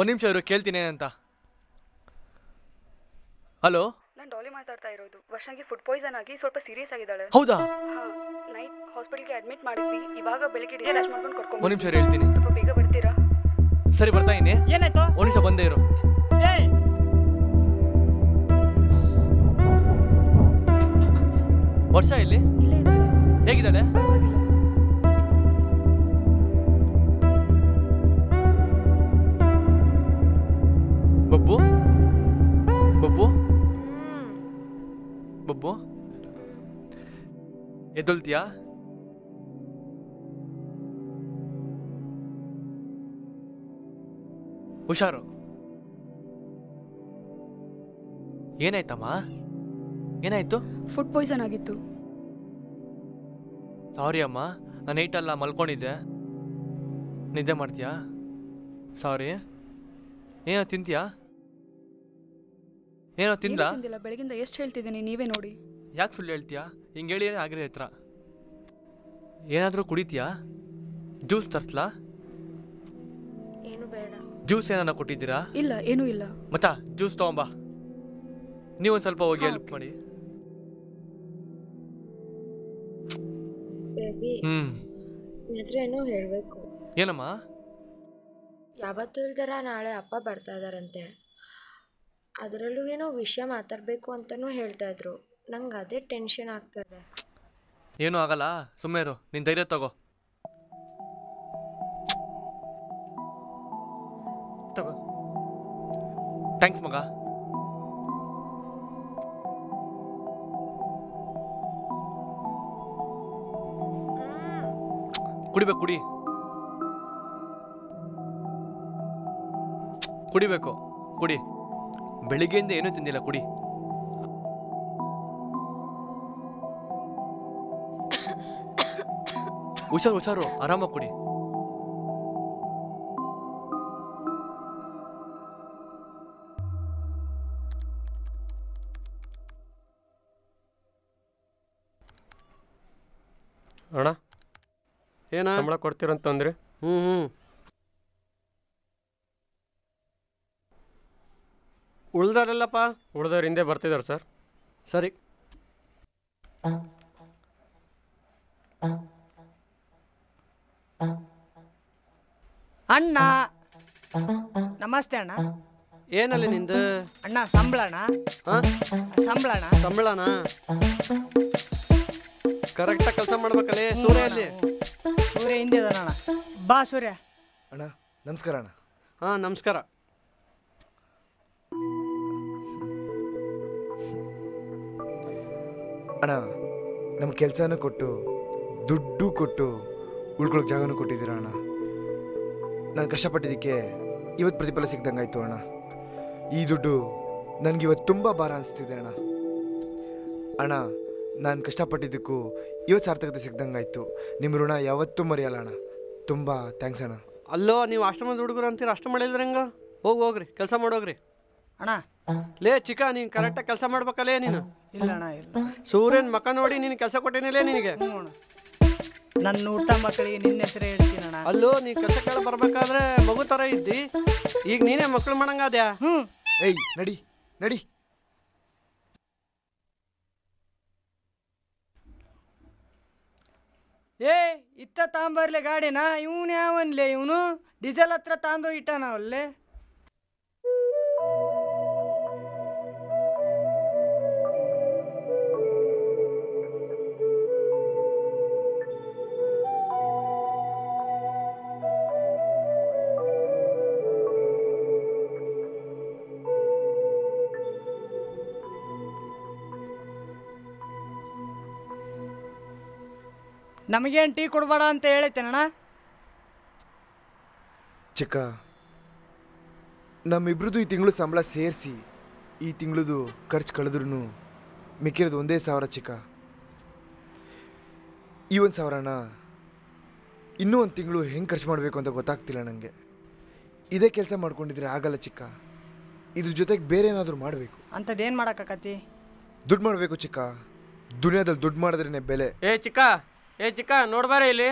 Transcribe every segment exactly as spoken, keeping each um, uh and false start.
ಒಂದು ನಿಮಿಷ ಇರು ಕೇಳ್ತೀನಿ ಅಂತ. ಹಲೋ, ನಾನು ಡಾಲಿ ಮಾತಾಡ್ತಾ ಇರೋದು. ವರ್ಷಾಗಿ ಫುಡ್ ಪಾಯ್ಸನ್ ಆಗಿ ಸ್ವಲ್ಪ ಸೀರಿಯಸ್ ಆಗಿದ್ದಾಳೆ. ಹೌದಾ? ನೈಟ್ ಹಾಸ್ಪಿಟಲ್ ಗೆ ಅಡ್ಮಿಟ್ ಮಾಡಿದ್ವಿ, ಇವಾಗ ಬೆಳಗ್ಗೆ ಡಿಸ್ಚಾರ್ಜ್ ಮಾಡ್ಕೊಂಡು ಕರ್ಕೊಂಡು. ಒಂದು ನಿಮಿಷ ಇರು ಹೇಳ್ತೀನಿ, ಸ್ವಲ್ಪ ಬೇಗ ಬರ್ತೀರಾ? ಸರಿ, ಬರ್ತಾ ಇದೀನಿ. ಏನಾಯ್ತು? ಒಂದು ನಿಮಿಷ ಬಂದೇ ಇರು. ಏಯ್, ವರ್ಷ ಇಲ್ಲಿ ಇಲ್ಲ ಇದ್ದಾಳೆ. ಹೇಗಿದ್ದಾಳೆ? ಬಬ್ಬು ಬಬ್ಬು ಬಬ್ಬು ಎದ್ದೊಳ್ತೀಯಾ? ಹುಷಾರು. ಏನಾಯ್ತಮ್ಮ? ಏನಾಯ್ತು? ಫುಡ್ ಪಾಯ್ಸನ್ ಆಗಿತ್ತು. ಸಾರಿ ಅಮ್ಮ, ನಾನು ನೈಟೆಲ್ಲ ಮಲ್ಕೊಂಡಿದ್ದೆ. ನಿದ್ದೆ ಮಾಡ್ತೀಯಾ? ಸಾರಿ. ಏನೋ ತಿಂತೀಯಾ? ಏನೋ ತಿಂದ? ಬೆಳಗಿಂದ ಎಷ್ಟು ಹೇಳ್ತಿದ್ದೀನಿ, ನೀವೇ ನೋಡಿ. ಯಾಕೆ ಸುಳ್ಳು ಹೇಳ್ತೀಯಾ? ಹಿಂಗೆ ಹೇಳಿ ಆಗಿರೋ ಹತ್ರ. ಏನಾದರೂ ಕುಡಿತೀಯಾ? ಜ್ಯೂಸ್ ತರ್ಸ್ಲಾ? ಏನು ಬೇಡ. ಜ್ಯೂಸ್ ಏನಾನ ಕೊಟ್ಟಿದ್ದೀರಾ? ಇಲ್ಲ, ಏನೂ ಇಲ್ಲ. ಮತ್ತಾ ಜ್ಯೂಸ್ ತಗೊಂಬಾ. ನೀವೊಂದು ಸ್ವಲ್ಪ ಹೋಗಿ ಹೆಲ್ಪ್ ಮಾಡಿ. ಏನೋ ಹೇಳಬೇಕು. ಏನಮ್ಮ? ಯಾವತ್ತು ಹೇಳ್ದಾರ ನಾಳೆ ಅಪ್ಪ ಬರ್ತಾ ಇದ್ದಾರಂತೆ, ಅದರಲ್ಲೂ ಏನೋ ವಿಷಯ ಮಾತಾಡಬೇಕು ಅಂತಲೂ ಹೇಳ್ತಾ ಇದ್ರು. ನಂಗೆ ಅದೇ ಟೆನ್ಷನ್ ಆಗ್ತದೆ. ಏನೂ ಆಗಲ್ಲ, ಸುಮ್ಮನೆ ಇರು. ನೀನು ಧೈರ್ಯ ತಗೋ. ತಗೋ. ಥ್ಯಾಂಕ್ಸ್ ಮಗ. ಕುಡಿಬೇಕು, ಕುಡಿ ಕುಡಿಬೇಕು ಕುಡಿ. ಬೆಳಿಗ್ಗೆಯಿಂದ ಏನೂ ತಿಂದಿಲ್ಲ, ಕುಡಿ. ಹುಷಾರು ಹುಷಾರು, ಆರಾಮಾಗಿ ಕುಡಿ. ಅಣ್ಣ, ಏನ ಸಂಬಳ ಕೊಡ್ತೀರಂತಂದ್ರಿ? ಹ್ಞೂ ಹ್ಞೂ ಉಳ್ದಾರಲ್ಲಪ್ಪ? ಉಳ್ದವ್ರ ಹಿಂದೆ ಬರ್ತಿದ್ದಾರೆ ಸರ್. ಸರಿ. ಅಣ್ಣ ನಮಸ್ತೆ. ಅಣ್ಣ ಏನಲ್ಲಿ ನಿಂದು? ಅಣ್ಣ ಸಂಬಳಣ ಸಂಬಳಣ ಸಂಬಳಣ ಕರೆಕ್ಟಾಗಿ ಕೆಲಸ ಮಾಡ್ಬೇಕಲ್ಲಿ. ಸೂರ್ಯ ಅಲ್ಲಿ, ಸೂರ್ಯ ಹಿಂದೆ ಇದ್ದಾನಣ್ಣ. ಬಾ ಸೂರ್ಯ. ಅಣ್ಣ ನಮಸ್ಕಾರ. ಅಣ್ಣ ಹಾಂ ನಮಸ್ಕಾರ. ಅಣ್ಣ, ನಮ್ಮ ಕೆಲಸನೂ ಕೊಟ್ಟು ದುಡ್ಡು ಕೊಟ್ಟು ಉಳ್ಕೊಳ್ಳೋಕೆ ಜಾಗನೂ ಕೊಟ್ಟಿದ್ದೀರ ಅಣ್ಣ. ನಾನು ಕಷ್ಟಪಟ್ಟಿದ್ದಕ್ಕೆ ಇವತ್ತು ಪ್ರತಿಫಲ ಸಿಗ್ದಂಗಾಯ್ತು ಅಣ್ಣ. ಈ ದುಡ್ಡು ನನಗಿವತ್ತು ತುಂಬ ಭಾರ ಅನಿಸ್ತಿದೆ ಅಣ್ಣ. ಅಣ್ಣ, ನಾನು ಕಷ್ಟಪಟ್ಟಿದ್ದಕ್ಕೂ ಇವತ್ತು ಸಾರ್ಥಕತೆ ಸಿಗ್ದಂಗಾಯ್ತು. ನಿಮ್ಮ ಋಣ ಯಾವತ್ತೂ ಮರೆಯಲ್ಲ ಅಣ್ಣ. ತುಂಬ ಥ್ಯಾಂಕ್ಸ್ ಅಣ್ಣ. ಅಲ್ಲೋ, ನೀವು ಆಶ್ರಮದ ಹುಡುಗರು ಅಂತೀರ, ಅಷ್ಟು ಮಾಡಿದ್ರಂಗ ಹೋಗಿ ಹೋಗ್ರಿ, ಕೆಲಸ ಮಾಡೋಗ್ರಿ. ಅಣ್ಣ ಲೇ ಚಿಕ್ಕ, ನೀನು ಕರೆಕ್ಟಾಗಿ ಕೆಲಸ ಮಾಡ್ಬೇಕಲ್ಲೇ ನೀನು. ಇಲ್ಲ ಅಣ್ಣ ಇಲ್ಲ. ಸೂರ್ಯನ ಮಕ್ಕ ನೋಡಿ ನೀನು ಕೆಲಸ ಕೊಟ್ಟೇನಿಲ್ಲ ನಿನಗೆ. ನನ್ನ ಊಟ ಮಕ್ಕಳಿಗೆ ನಿನ್ನ ಹೆಸರೇ ಹೇಳ್ತೀನಿ ಅಣ್ಣ. ಅಲ್ಲೋ ನೀ ಕಸ ಕಾಲ ಬರ್ಬೇಕಾದ್ರೆ ಮಗು ತರ ಇದ್ದಿ, ಈಗ ನೀನೇ ಮಕ್ಕಳು ಮಾಡಂಗಾದ್ಯಾ? ಹ್ಞೂ. ಏಯ್ ನಡಿ ನಡಿ. ಏ ಇತ್ತ ತಾಂಬರ್ಲೆ ಗಾಡಿನ ಇವನು ಯಾವನ್ಲೆ, ಇವನು ಡೀಸೆಲ್ ಹತ್ರ ತಾಂದು ಇಟ್ಟಾನ ಅಲ್ಲೇ. ನಮಗೇನು ಟೀ ಕೊಡಬೇಡ ಅಂತ ಹೇಳ್ತೇನಣ್ಣ ಚಿಕ್ಕ. ನಮ್ಮಿಬ್ರದ್ದು ಈ ತಿಂಗಳು ಸಂಬಳ ಸೇರಿಸಿ ಈ ತಿಂಗಳದು ಖರ್ಚು ಕಳೆದ್ರೂ ಮಿಕ್ಕಿರೋದು ಒಂದೇ ಸಾವಿರ ಚಿಕ್ಕ. ಈ ಒಂದು ಸಾವಿರನ ಇನ್ನೂ ಒಂದು ತಿಂಗಳು ಹೆಂಗೆ ಖರ್ಚು ಮಾಡಬೇಕು ಅಂತ ಗೊತ್ತಾಗ್ತಿಲ್ಲ ನನಗೆ. ಇದೇ ಕೆಲಸ ಮಾಡ್ಕೊಂಡಿದ್ರೆ ಆಗಲ್ಲ ಚಿಕ್ಕ, ಇದ್ರ ಜೊತೆಗೆ ಬೇರೆ ಏನಾದರೂ ಮಾಡಬೇಕು. ಅಂಥದ್ದೇನು ಮಾಡೋಕ್ಕಾಗತ್ತಿ? ದುಡ್ಡು ಮಾಡಬೇಕು ಚಿಕ್ಕ, ದುನಿಯಾದಲ್ಲಿ ದುಡ್ಡು ಮಾಡಿದ್ರೇ ಬೆಲೆ. ಏ ಚಿಕ್ಕ ಏ ಚಿಕ್ಕ ನೋಡ್ಬಾರ ಇಲ್ಲಿ.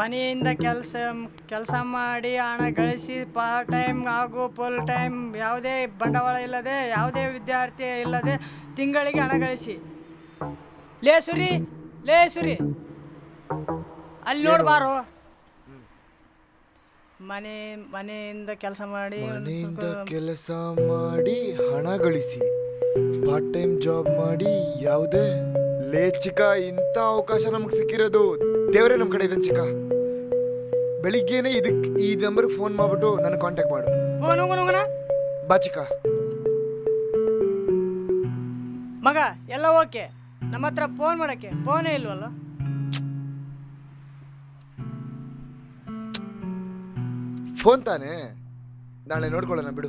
ಮನೆಯಿಂದ ಕೆಲಸ ಕೆಲಸ ಮಾಡಿ ಹಣ ಗಳಿಸಿ ಪಾರ್ಟ್ ಟೈಮ್ ಹಾಗೂ ಫುಲ್ ಟೈಮ್ ಯಾವುದೇ ಬಂಡವಾಳ ಇಲ್ಲದೆ, ಯಾವುದೇ ವಿದ್ಯಾರ್ಥಿ ಇಲ್ಲದೆ ತಿಂಗಳಿಗೆ ಹಣ ಗಳಿಸಿ. ಲೇ ಸುರಿ ಲೇ ಸುರಿ ಅಲ್ಲಿ ನೋಡ್ಬಾರು. ಮನೆ ಮನೆಯಿಂದ ಕೆಲಸ ಮಾಡಿ ಮನೆಯಿಂದ ಕೆಲಸ ಮಾಡಿ ಹಣ ಗಳಿಸಿ, ಪಾರ್ಟ್ ಟೈಮ್ ಜಾಬ್ ಮಾಡಿ ಯಾವುದೇ. ಲೇ ಚಿಕ್ಕ, ಇಂಥ ಅವಕಾಶ ನಮಗೆ ಸಿಕ್ಕಿರೋದು ದೇವರೇ ನಮ್ಮ ಕಡೆ ಇದನ್ ಚಿಕ್ಕ. ಬೆಳಿಗ್ಗೆನೆ ಇದಕ್ಕೆ ಈ ನಂಬರ್ಗೆ ಫೋನ್ ಮಾಡಿಬಿಟ್ಟು ನನಗೆ ಕಾಂಟ್ಯಾಕ್ಟ್ ಮಾಡು. ಬಾ ಚಿಕ್ಕ. ಮಗ ಎಲ್ಲ ಓಕೆ, ನಮ್ಮ ಹತ್ರ ಫೋನ್ ಮಾಡೋಕ್ಕೆ ಫೋನೇ ಇಲ್ವಲ್ಲ. ಫೋನ್ ತಾನೇ, ನಾಳೆ ನೋಡ್ಕೊಳ್ಳೋಣ ಬಿಡು.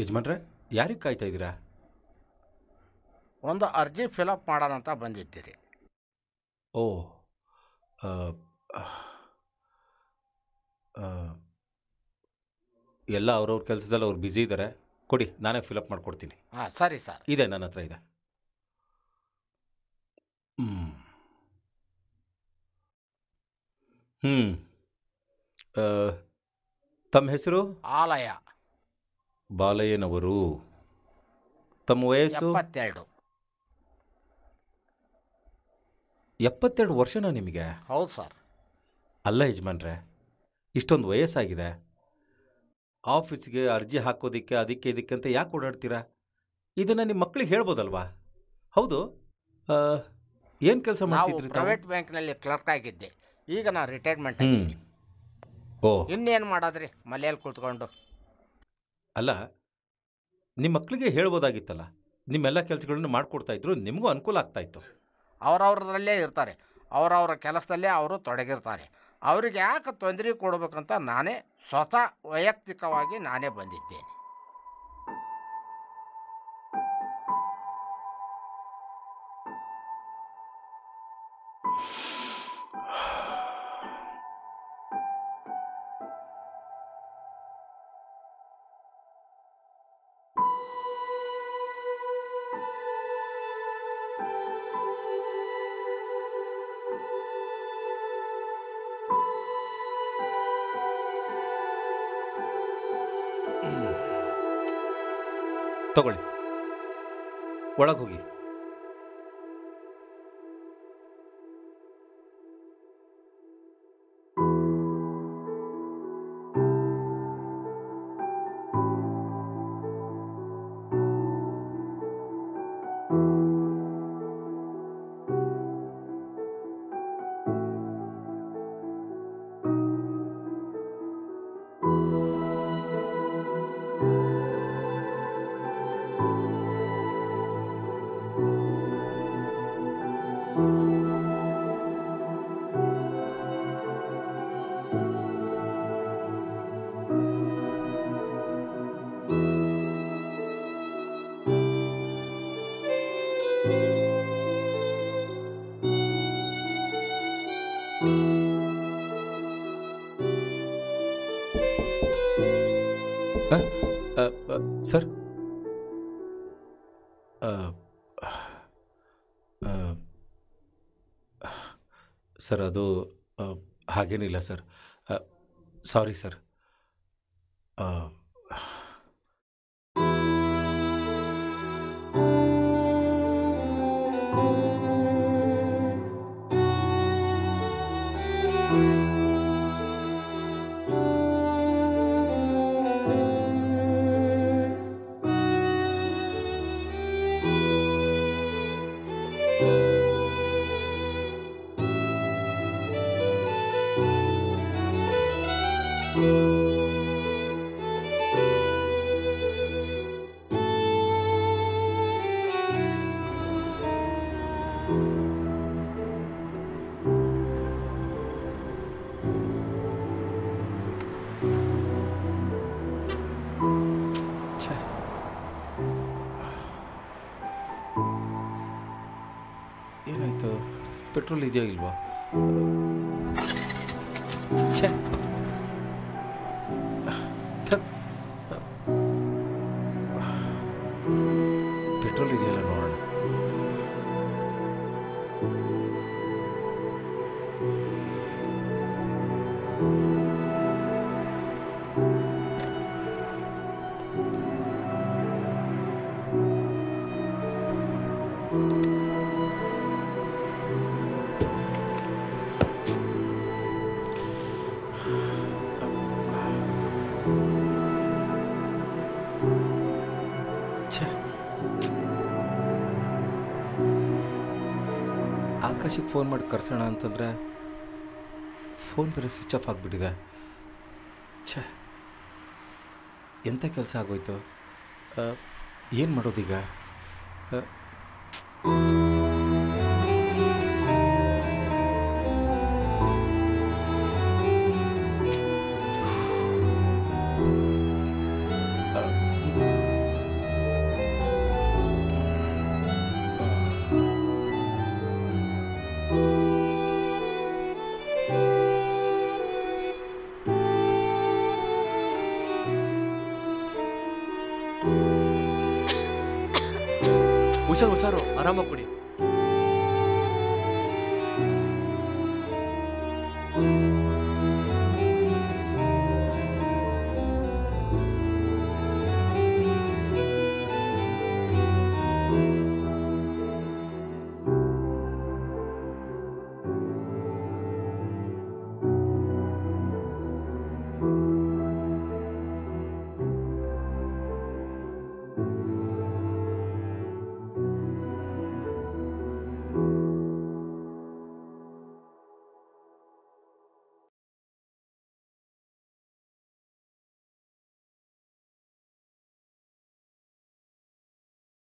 ಯಜಮಾನ್ರೆ, ಯಾರಿಗೆ ಕಾಯ್ತಾ ಇದ್ದೀರಾ? ಒಂದು ಅರ್ಜಿ ಫಿಲಪ್ ಮಾಡೋಣ ಅಂತ ಬಂದಿದ್ದೀರಿ. ಓ ಎಲ್ಲ ಅವ್ರವ್ರ ಕೆಲಸದಲ್ಲಿ ಅವ್ರು ಬ್ಯುಸಿ ಇದ್ದಾರೆ, ಕೊಡಿ ನಾನೇ ಫಿಲಪ್ ಮಾಡಿಕೊಡ್ತೀನಿ. ಹಾಂ ಸರಿ ಸರ್, ಇದೆ ನನ್ನ ಹತ್ರ ಇದೆ. ಹ್ಞೂ ಹ್ಞೂ ತಮ್ಮ ಹೆಸರು? ಆಲಯ ಬಾಲಯ್ಯನವರು. ತಮ್ಮ ವಯಸ್ಸು? ಎಪ್ಪತ್ತೆರಡು. ಎಪ್ಪತ್ತೆರಡು ವರ್ಷನಾ ನಿಮಗೆ? ಹೌದು ಸರ್. ಅಲ್ಲ ಯಜಮಾನ್ರೆ, ಇಷ್ಟೊಂದು ವಯಸ್ಸಾಗಿದೆ, ಆಫೀಸ್ಗೆ ಅರ್ಜಿ ಹಾಕೋದಕ್ಕೆ ಅದಕ್ಕೆ ಇದಕ್ಕೆ ಅಂತ ಯಾಕೆ ಓಡಾಡ್ತೀರಾ? ಇದನ್ನು ನಿಮ್ಮ ಮಕ್ಕಳಿಗೆ ಹೇಳ್ಬೋದಲ್ವಾ? ಹೌದು. ಏನು ಕೆಲಸ ಮಾಡ್ತಿದ್ರಿ? ಪ್ರೈವೇಟ್ ಬ್ಯಾಂಕ್ನಲ್ಲಿ ಕ್ಲರ್ಕ್ ಆಗಿದ್ದೆ, ಈಗ ನಾನು ರಿಟೈರ್ಮೆಂಟ್ ಆಗಿದ್ದೀನಿ. ಓ, ಇನ್ನೇನು ಮಾಡೋದ್ರಿ ಮನೆಯಲ್ಲಿ ಕೂತ್ಕೊಂಡು. ಅಲ್ಲ, ನಿಮ್ಮ ಮಕ್ಕಳಿಗೆ ಹೇಳ್ಬೋದಾಗಿತ್ತಲ್ಲ, ನಿಮ್ಮೆಲ್ಲ ಕೆಲಸಗಳನ್ನು ಮಾಡಿಕೊಡ್ತಾಯಿದ್ರು, ನಿಮಗೂ ಅನುಕೂಲ ಆಗ್ತಾಯಿತ್ತು. ಅವ್ರವ್ರದ್ರಲ್ಲೇ ಇರ್ತಾರೆ, ಅವರವ್ರ ಕೆಲಸದಲ್ಲೇ ಅವರು ತೊಡಗಿರ್ತಾರೆ. ಅವ್ರಿಗೆ ಯಾಕೆ ತೊಂದರೆ ಕೊಡಬೇಕಂತ ನಾನೇ ಸ್ವತಃ ವೈಯಕ್ತಿಕವಾಗಿ ನಾನೇ ಬಂದಿದ್ದೇನೆ. ತಗೊಳ್ಳಿ, ಒಳಗೆ ಹೋಗಿ. சார், ಸರ್ ಅದು ಹಾಗೇನಿಲ್ಲ ಸರ್, ಸಾರಿ ಸರ್. ಏನಾಯಿತು? ಪೆಟ್ರೋಲ್ ಇದೆಯೋ ಇಲ್ವಾ? ಛೇ, ಪೆಟ್ರೋಲ್ ಇದೆಯಲ್ಲ ನೋಡೋಣ. ಆಕಾಶಕ್ಕೆ ಫೋನ್ ಮಾಡಿ ಕರ್ಸೋಣ ಅಂತಂದರೆ ಫೋನ್ ಬೇರೆ ಸ್ವಿಚ್ ಆಫ್ ಆಗಿಬಿಟ್ಟಿದೆ. ಛೇ, ಎಂಥ ಕೆಲಸ ಆಗೋಯ್ತು. ಏನು ಮಾಡೋದೀಗ? ಹುಷಾರು ಹುಷಾರು, ಆರಾಮಾಗಿ ಕುಡಿ.